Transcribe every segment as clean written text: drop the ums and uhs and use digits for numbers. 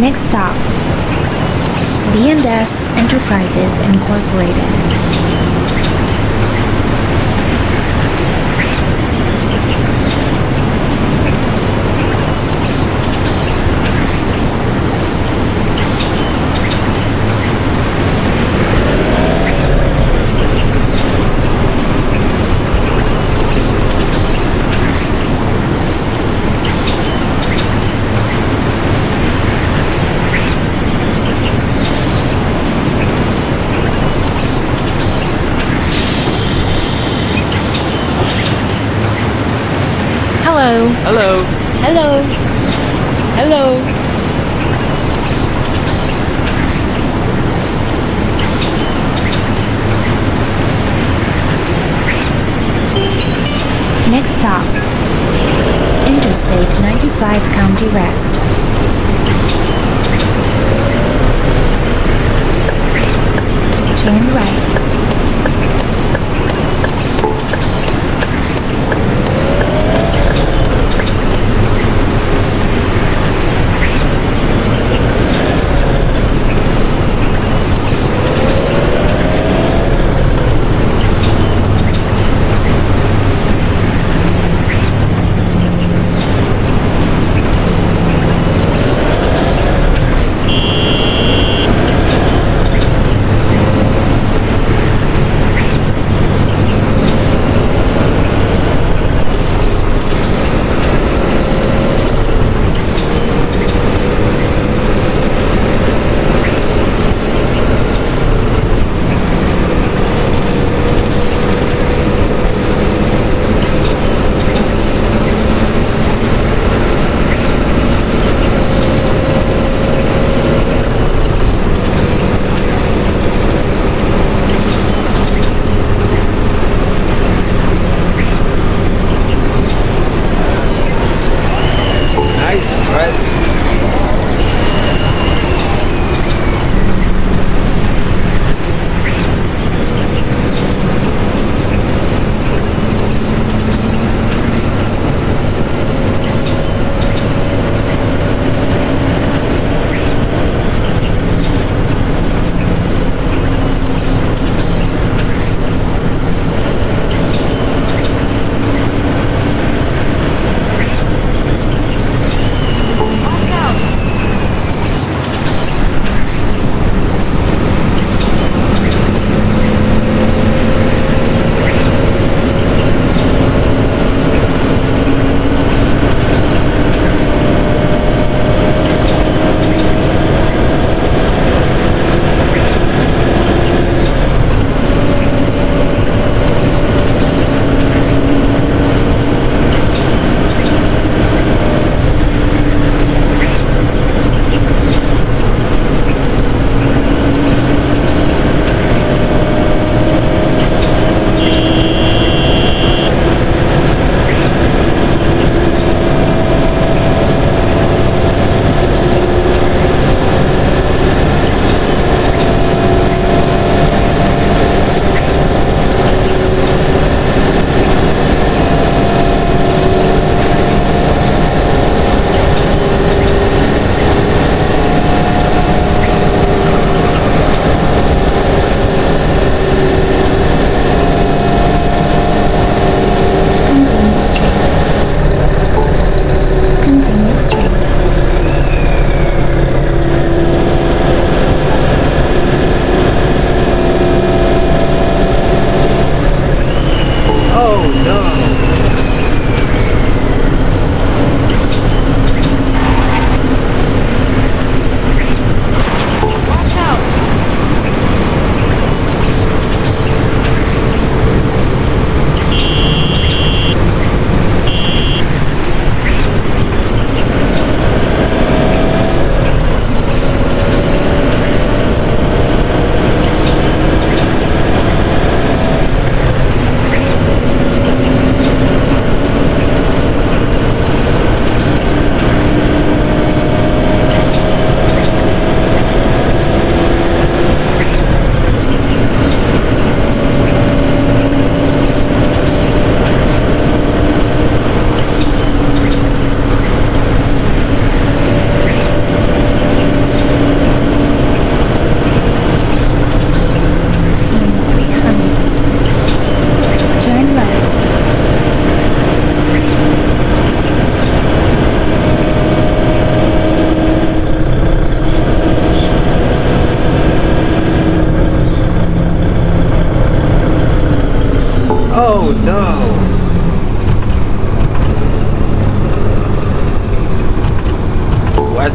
Next stop, B&S Enterprises Incorporated. Hello. Hello. Hello. Next stop, Interstate 95 County Rest. Turn right.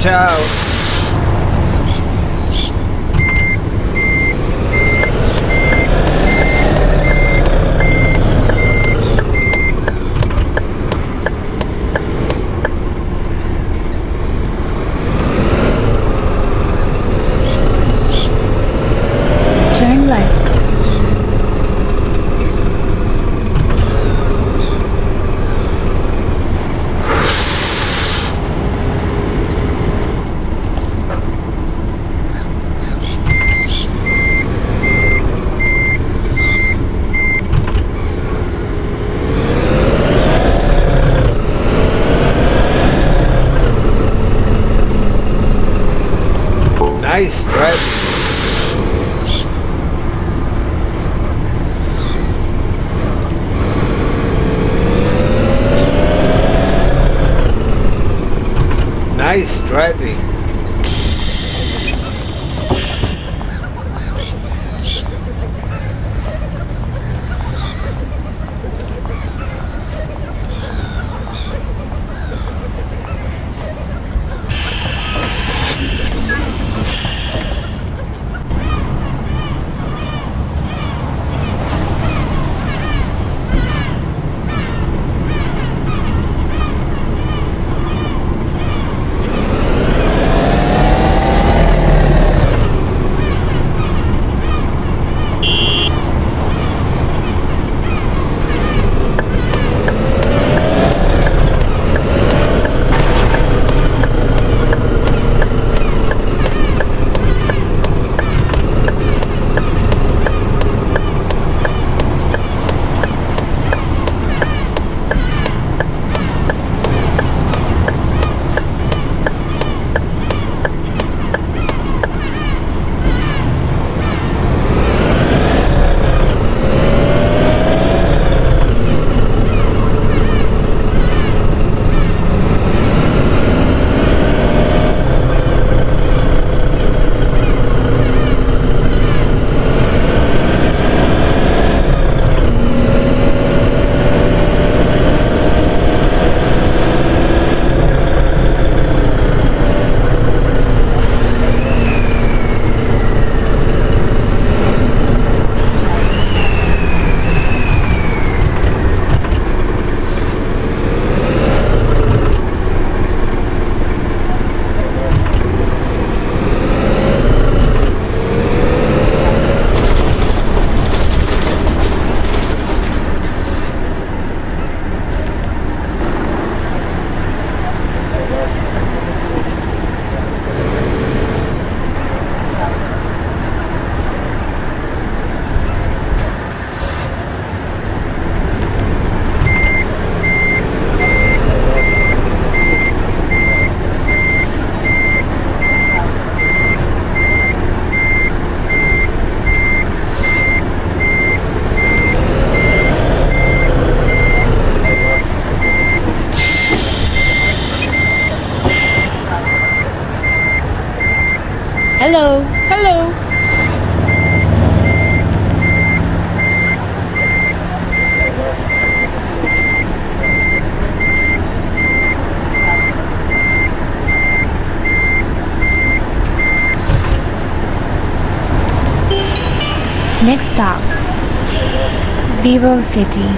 Ciao. Nice driving. Nice driving. Hello. Hello. Next stop, Vivo City.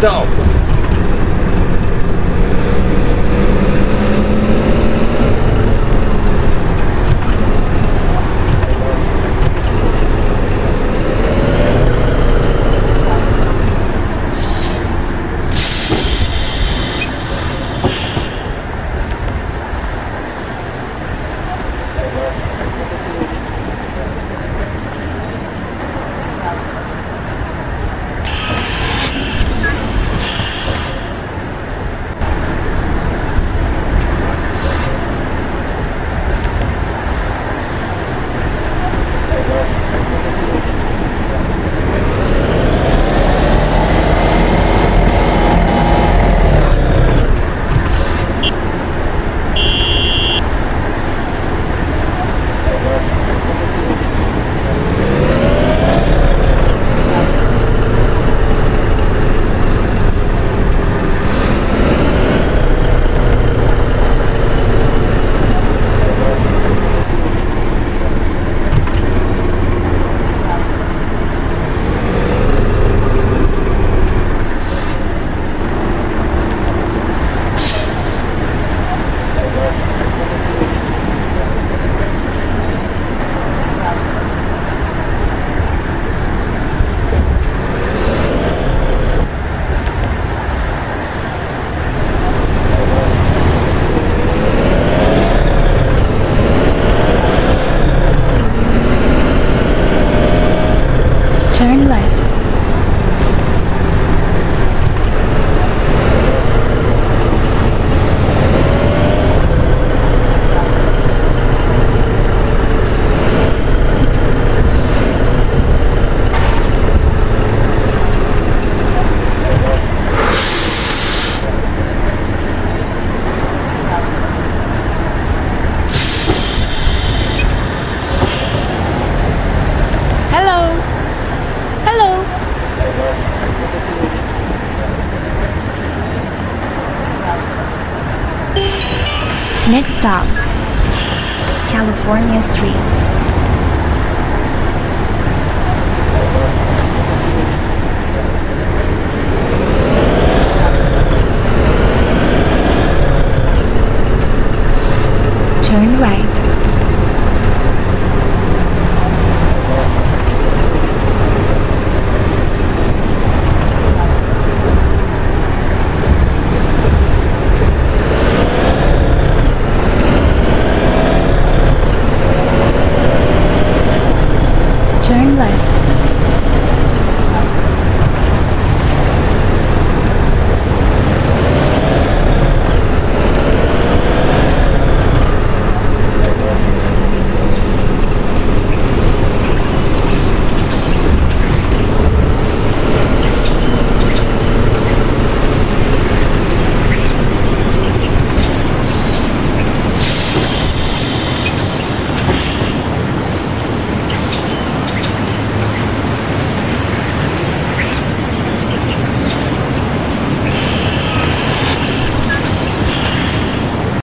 Stop. Stop. California Street. Turn right.